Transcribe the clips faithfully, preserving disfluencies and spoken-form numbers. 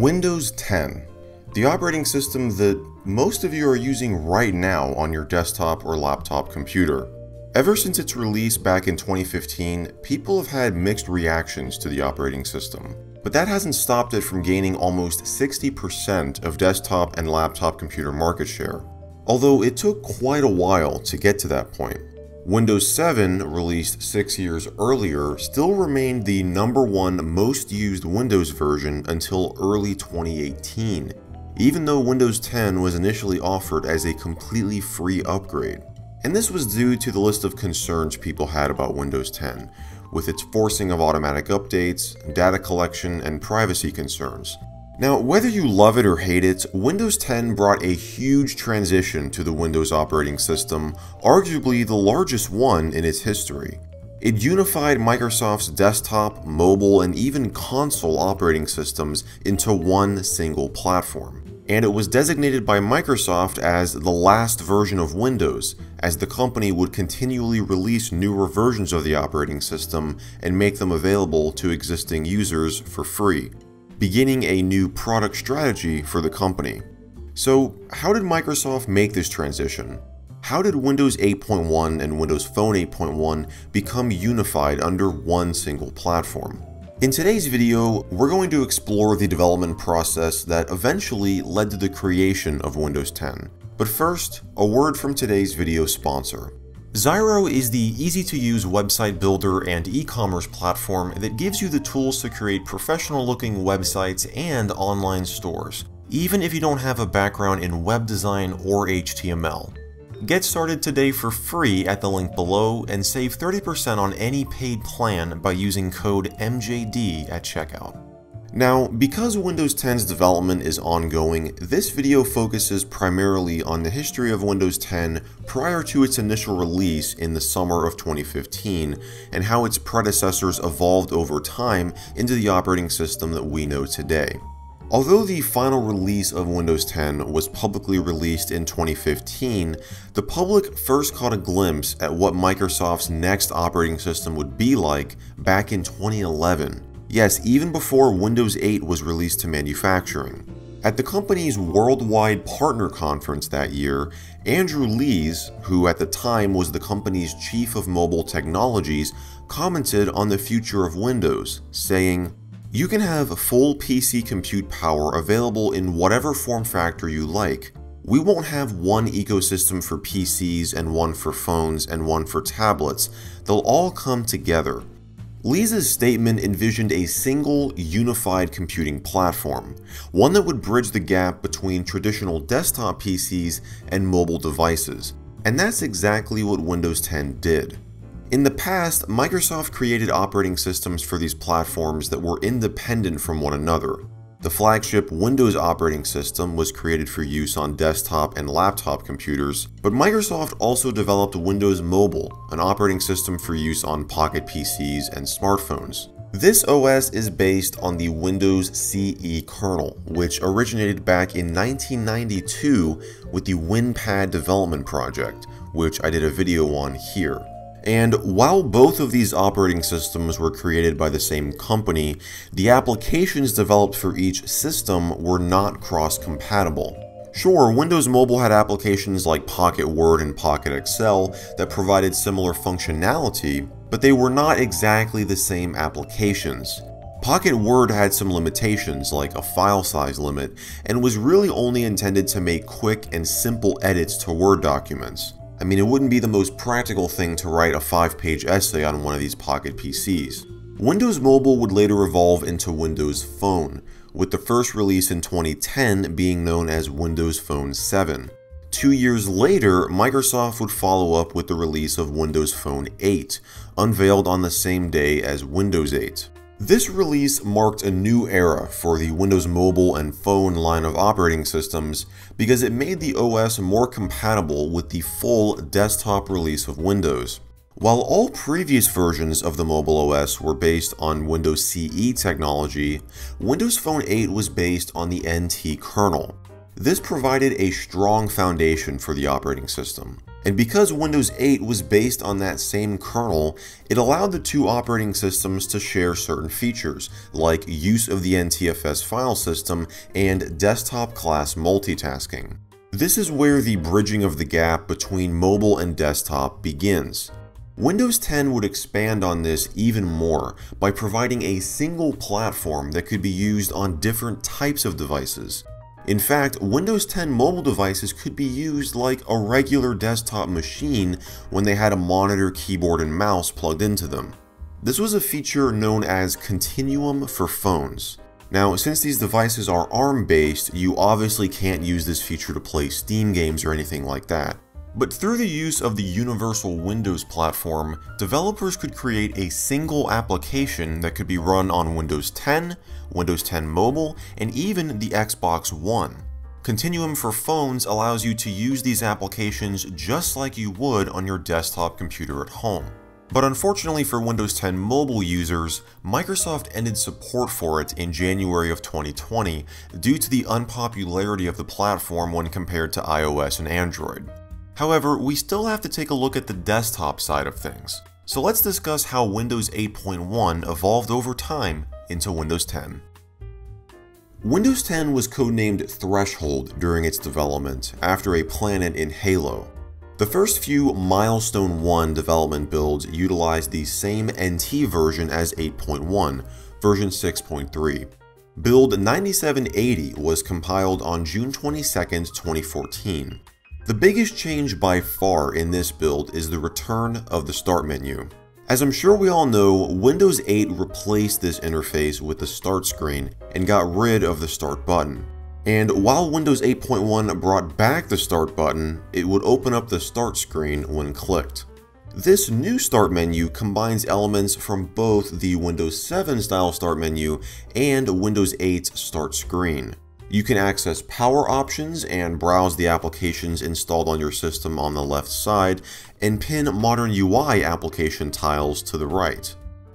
Windows ten, the operating system that most of you are using right now on your desktop or laptop computer. Ever since its release back in twenty fifteen, people have had mixed reactions to the operating system, but that hasn't stopped it from gaining almost sixty percent of desktop and laptop computer market share, although it took quite a while to get to that point. Windows seven, released six years earlier, still remained the number one most used Windows version until early twenty eighteen, even though Windows ten was initially offered as a completely free upgrade. And this was due to the list of concerns people had about Windows ten, with its forcing of automatic updates, data collection, and privacy concerns. Now, whether you love it or hate it, Windows ten brought a huge transition to the Windows operating system, arguably the largest one in its history. It unified Microsoft's desktop, mobile, and even console operating systems into one single platform. And it was designated by Microsoft as the last version of Windows, as the company would continually release newer versions of the operating system and make them available to existing users for free, beginning a new product strategy for the company. So, how did Microsoft make this transition? How did Windows eight point one and Windows Phone eight point one become unified under one single platform? In today's video, we're going to explore the development process that eventually led to the creation of Windows ten. But first, a word from today's video sponsor. Zyro is the easy-to-use website builder and e-commerce platform that gives you the tools to create professional-looking websites and online stores, even if you don't have a background in web design or H T M L. Get started today for free at the link below and save thirty percent on any paid plan by using code M J D at checkout. Now, because Windows ten's development is ongoing, this video focuses primarily on the history of Windows ten prior to its initial release in the summer of twenty fifteen and how its predecessors evolved over time into the operating system that we know today. Although the final release of Windows ten was publicly released in twenty fifteen, the public first caught a glimpse at what Microsoft's next operating system would be like back in twenty eleven. Yes, even before Windows eight was released to manufacturing. At the company's worldwide partner conference that year, Andrew Lees, who at the time was the company's chief of mobile technologies, commented on the future of Windows, saying, "You can have full P C compute power available in whatever form factor you like. We won't have one ecosystem for P Cs and one for phones and one for tablets. They'll all come together." Lees's statement envisioned a single, unified computing platform, one that would bridge the gap between traditional desktop P Cs and mobile devices. And that's exactly what Windows ten did. In the past, Microsoft created operating systems for these platforms that were independent from one another. The flagship Windows operating system was created for use on desktop and laptop computers, but Microsoft also developed Windows Mobile, an operating system for use on pocket P Cs and smartphones. This O S is based on the Windows C E kernel, which originated back in nineteen ninety-two with the WinPad development project, which I did a video on here. And while both of these operating systems were created by the same company, the applications developed for each system were not cross-compatible. Sure, Windows Mobile had applications like Pocket Word and Pocket Excel that provided similar functionality, but they were not exactly the same applications. Pocket Word had some limitations, like a file size limit, and was really only intended to make quick and simple edits to Word documents. I mean, it wouldn't be the most practical thing to write a five-page essay on one of these pocket P Cs. Windows Mobile would later evolve into Windows Phone, with the first release in twenty ten being known as Windows Phone seven. Two years later, Microsoft would follow up with the release of Windows Phone eight, unveiled on the same day as Windows eight. This release marked a new era for the Windows Mobile and Phone line of operating systems because it made the O S more compatible with the full desktop release of Windows. While all previous versions of the mobile O S were based on Windows C E technology, Windows Phone eight was based on the N T kernel. This provided a strong foundation for the operating system. And because Windows eight was based on that same kernel, it allowed the two operating systems to share certain features, like use of the N T F S file system and desktop class multitasking. This is where the bridging of the gap between mobile and desktop begins. Windows ten would expand on this even more by providing a single platform that could be used on different types of devices. In fact, Windows ten mobile devices could be used like a regular desktop machine when they had a monitor, keyboard, and mouse plugged into them. This was a feature known as Continuum for phones. Now, since these devices are ARM-based, you obviously can't use this feature to play Steam games or anything like that. But through the use of the Universal Windows platform, developers could create a single application that could be run on Windows ten, Windows ten Mobile, and even the Xbox One. Continuum for phones allows you to use these applications just like you would on your desktop computer at home. But unfortunately for Windows ten Mobile users, Microsoft ended support for it in January of twenty twenty due to the unpopularity of the platform when compared to iOS and Android. However, we still have to take a look at the desktop side of things. So let's discuss how Windows eight point one evolved over time into Windows ten. Windows ten was codenamed Threshold during its development, after a planet in Halo. The first few Milestone one development builds utilized the same N T version as eight point one, version six point three. Build ninety-seven eighty was compiled on June twenty-second, twenty fourteen. The biggest change by far in this build is the return of the Start menu. As I'm sure we all know, Windows eight replaced this interface with the Start screen and got rid of the Start button. And while Windows eight point one brought back the Start button, it would open up the Start screen when clicked. This new Start menu combines elements from both the Windows seven style Start menu and Windows eight's Start screen. You can access power options and browse the applications installed on your system on the left side, and pin modern U I application tiles to the right.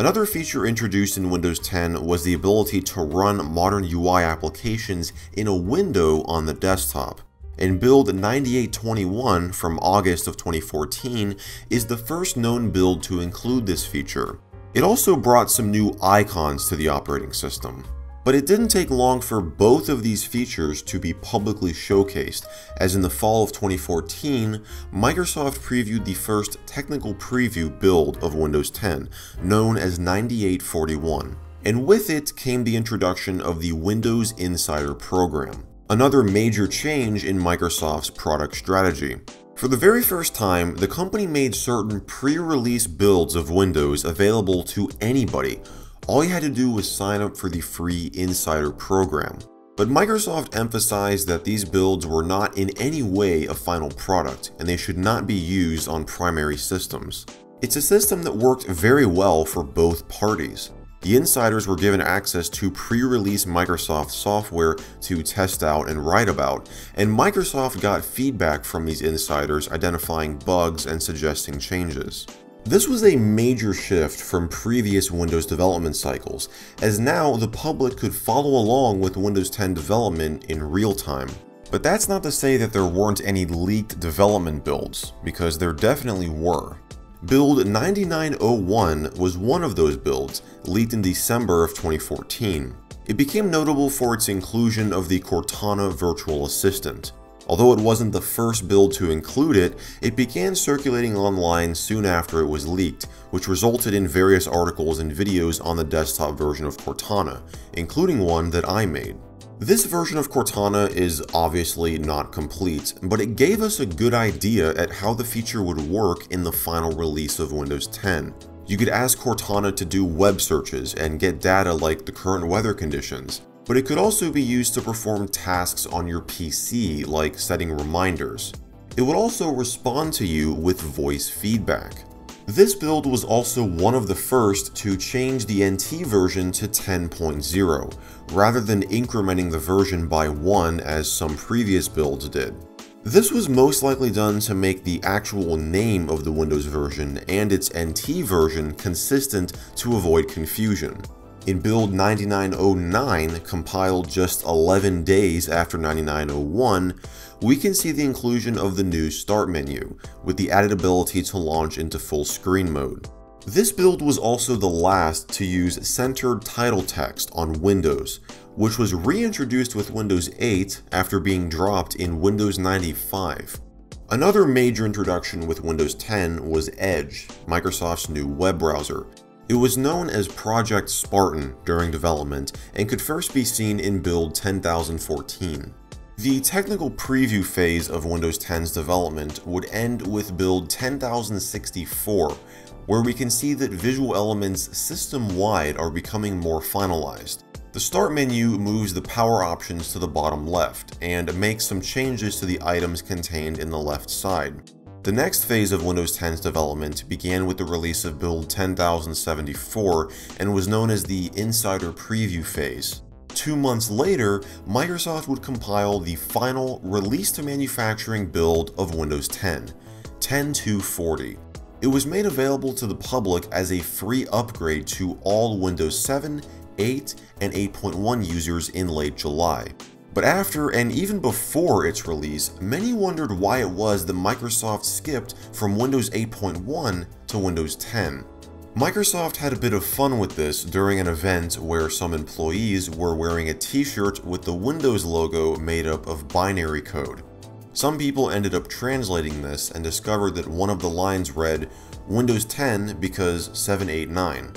Another feature introduced in Windows ten was the ability to run modern U I applications in a window on the desktop. And build ninety-eight twenty-one from August of twenty fourteen is the first known build to include this feature. It also brought some new icons to the operating system. But it didn't take long for both of these features to be publicly showcased, as in the fall of twenty fourteen, Microsoft previewed the first technical preview build of Windows ten, known as ninety-eight forty-one. And with it came the introduction of the Windows Insider program, another major change in Microsoft's product strategy. For the very first time, the company made certain pre-release builds of Windows available to anybody. All you had to do was sign up for the free Insider program. But Microsoft emphasized that these builds were not in any way a final product, and they should not be used on primary systems. It's a system that worked very well for both parties. The insiders were given access to pre-release Microsoft software to test out and write about, and Microsoft got feedback from these insiders identifying bugs and suggesting changes. This was a major shift from previous Windows development cycles, as now the public could follow along with Windows ten development in real time. But that's not to say that there weren't any leaked development builds, because there definitely were. Build ninety-nine oh one was one of those builds, leaked in December of twenty fourteen. It became notable for its inclusion of the Cortana virtual assistant. Although it wasn't the first build to include it, it began circulating online soon after it was leaked, which resulted in various articles and videos on the desktop version of Cortana, including one that I made. This version of Cortana is obviously not complete, but it gave us a good idea at how the feature would work in the final release of Windows ten. You could ask Cortana to do web searches and get data like the current weather conditions. But it could also be used to perform tasks on your P C, like setting reminders. It would also respond to you with voice feedback. This build was also one of the first to change the N T version to ten point oh, rather than incrementing the version by one as some previous builds did. This was most likely done to make the actual name of the Windows version and its N T version consistent to avoid confusion. In build ninety-nine oh nine, compiled just eleven days after ninety-nine oh one, we can see the inclusion of the new Start menu, with the added ability to launch into full screen mode. This build was also the last to use centered title text on Windows, which was reintroduced with Windows eight after being dropped in Windows ninety-five. Another major introduction with Windows ten was Edge, Microsoft's new web browser. It was known as Project Spartan during development and could first be seen in build ten thousand fourteen. The technical preview phase of Windows ten's development would end with build ten thousand sixty-four, where we can see that visual elements system-wide are becoming more finalized. The Start menu moves the power options to the bottom left and makes some changes to the items contained in the left side. The next phase of Windows ten's development began with the release of build ten thousand seventy-four and was known as the Insider Preview phase. Two months later, Microsoft would compile the final release-to-manufacturing build of Windows ten, ten two forty. It was made available to the public as a free upgrade to all Windows seven, eight, and eight point one users in late July. But after and even before its release, many wondered why it was that Microsoft skipped from Windows eight point one to Windows ten. Microsoft had a bit of fun with this during an event where some employees were wearing a t-shirt with the Windows logo made up of binary code. Some people ended up translating this and discovered that one of the lines read, Windows ten because seven eight nine.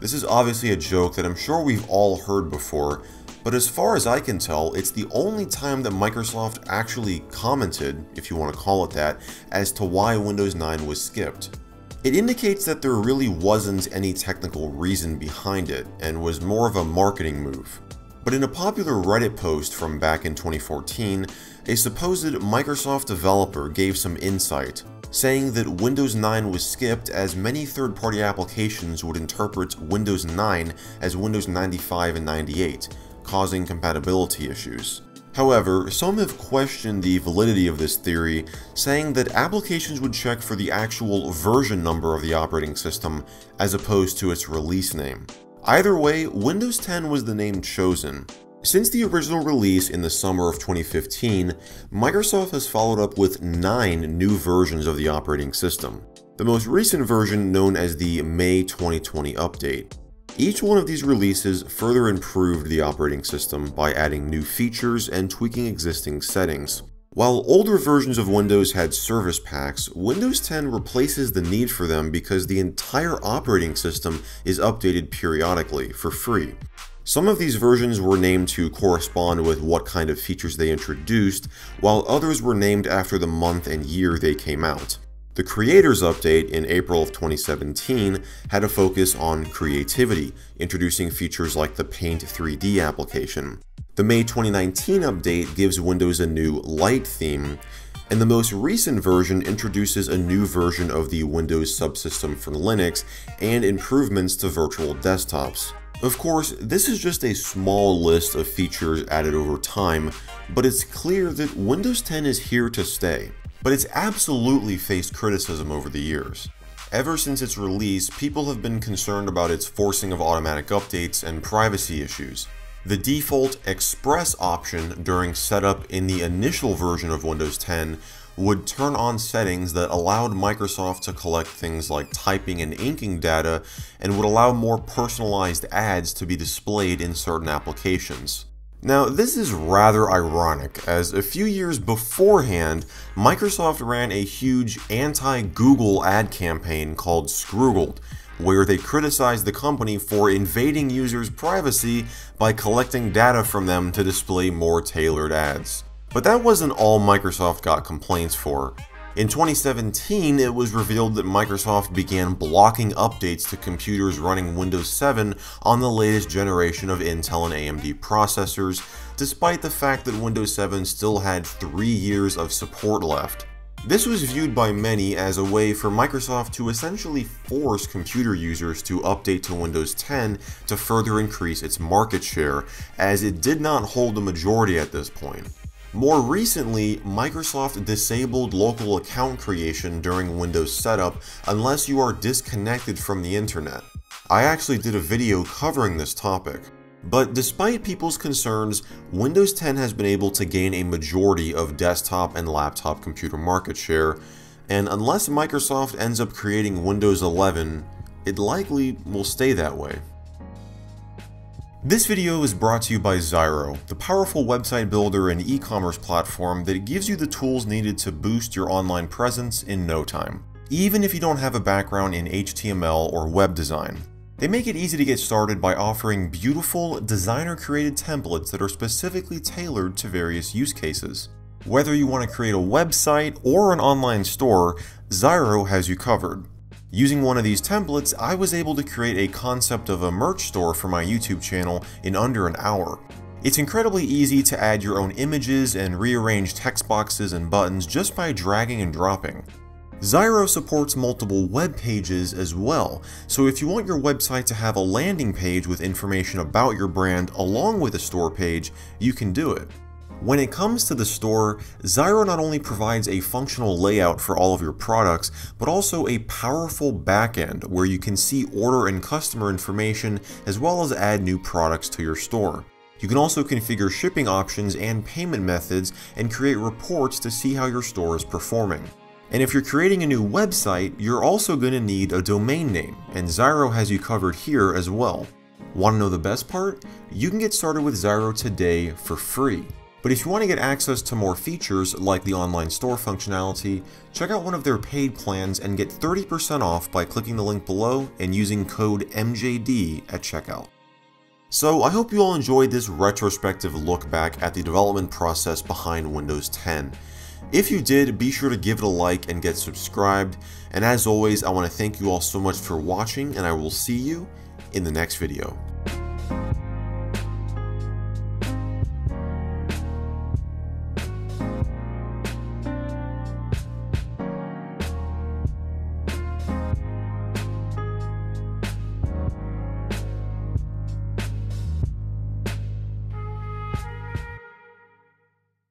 This is obviously a joke that I'm sure we've all heard before, but as far as I can tell, it's the only time that Microsoft actually commented, if you want to call it that, as to why Windows nine was skipped. It indicates that there really wasn't any technical reason behind it and was more of a marketing move. But in a popular Reddit post from back in twenty fourteen, a supposed Microsoft developer gave some insight, saying that Windows nine was skipped as many third-party applications would interpret Windows nine as Windows ninety-five and ninety-eight. Causing compatibility issues. However, some have questioned the validity of this theory, saying that applications would check for the actual version number of the operating system as opposed to its release name. Either way, Windows ten was the name chosen. Since the original release in the summer of twenty fifteen, Microsoft has followed up with nine new versions of the operating system, the most recent version known as the May twenty twenty update. Each one of these releases further improved the operating system by adding new features and tweaking existing settings. While older versions of Windows had service packs, Windows ten replaces the need for them because the entire operating system is updated periodically for free. Some of these versions were named to correspond with what kind of features they introduced, while others were named after the month and year they came out. The Creators Update in April of twenty seventeen had a focus on creativity, introducing features like the Paint three D application. The May twenty nineteen update gives Windows a new light theme, and the most recent version introduces a new version of the Windows subsystem for Linux and improvements to virtual desktops. Of course, this is just a small list of features added over time, but it's clear that Windows ten is here to stay. But it's absolutely faced criticism over the years. Ever since its release, people have been concerned about its forcing of automatic updates and privacy issues. The default Express option during setup in the initial version of Windows ten would turn on settings that allowed Microsoft to collect things like typing and inking data and would allow more personalized ads to be displayed in certain applications. Now, this is rather ironic, as a few years beforehand, Microsoft ran a huge anti-Google ad campaign called Scroogled, where they criticized the company for invading users' privacy by collecting data from them to display more tailored ads. But that wasn't all Microsoft got complaints for. In twenty seventeen, it was revealed that Microsoft began blocking updates to computers running Windows seven on the latest generation of Intel and A M D processors, despite the fact that Windows seven still had three years of support left. This was viewed by many as a way for Microsoft to essentially force computer users to update to Windows ten to further increase its market share, as it did not hold the majority at this point. More recently, Microsoft disabled local account creation during Windows setup unless you are disconnected from the internet. I actually did a video covering this topic. But despite people's concerns, Windows ten has been able to gain a majority of desktop and laptop computer market share, and unless Microsoft ends up creating Windows eleven, it likely will stay that way. This video is brought to you by Zyro, the powerful website builder and e-commerce platform that gives you the tools needed to boost your online presence in no time, even if you don't have a background in H T M L or web design. They make it easy to get started by offering beautiful, designer-created templates that are specifically tailored to various use cases. Whether you want to create a website or an online store, Zyro has you covered. Using one of these templates, I was able to create a concept of a merch store for my YouTube channel in under an hour. It's incredibly easy to add your own images and rearrange text boxes and buttons just by dragging and dropping. Zyro supports multiple web pages as well, so if you want your website to have a landing page with information about your brand along with a store page, you can do it. When it comes to the store, Zyro not only provides a functional layout for all of your products, but also a powerful backend where you can see order and customer information as well as add new products to your store. You can also configure shipping options and payment methods and create reports to see how your store is performing. And if you're creating a new website, you're also going to need a domain name, and Zyro has you covered here as well. Want to know the best part? You can get started with Zyro today for free. But if you want to get access to more features like the online store functionality, check out one of their paid plans and get thirty percent off by clicking the link below and using code M J D at checkout. So I hope you all enjoyed this retrospective look back at the development process behind Windows ten. If you did, be sure to give it a like and get subscribed. And as always, I want to thank you all so much for watching, and I will see you in the next video.